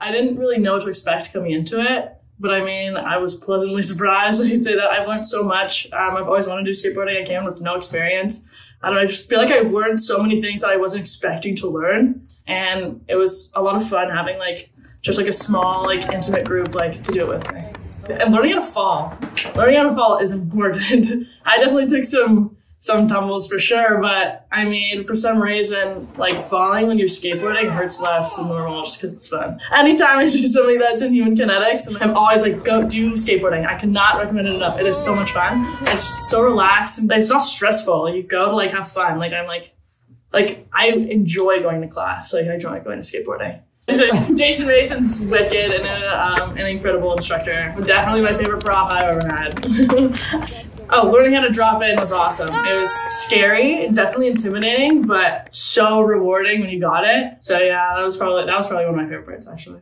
I didn't really know what to expect coming into it, but I mean, I was pleasantly surprised. I could say that I've learned so much. I've always wanted to do skateboarding. I came with no experience. I don't know, I just feel like I've learned so many things that I wasn't expecting to learn. And it was a lot of fun having like, just like a small, like intimate group, like to do it with me. And learning how to fall. Learning how to fall is important. I definitely took some tumbles for sure, but I mean, for some reason, like falling when you're skateboarding hurts less than normal just because it's fun. Anytime I do something that's in human kinetics, and I'm always like, go do skateboarding. I cannot recommend it enough. It is so much fun. It's so relaxed and it's not stressful. You go to like have fun. Like I'm like I enjoy going to class. Like I enjoy going to skateboarding. Jason Mason's wicked and an incredible instructor. Definitely my favorite prop I've ever had. Oh, learning how to drop in was awesome. It was scary and definitely intimidating, but so rewarding when you got it. So yeah, that was probably one of my favorite parts actually.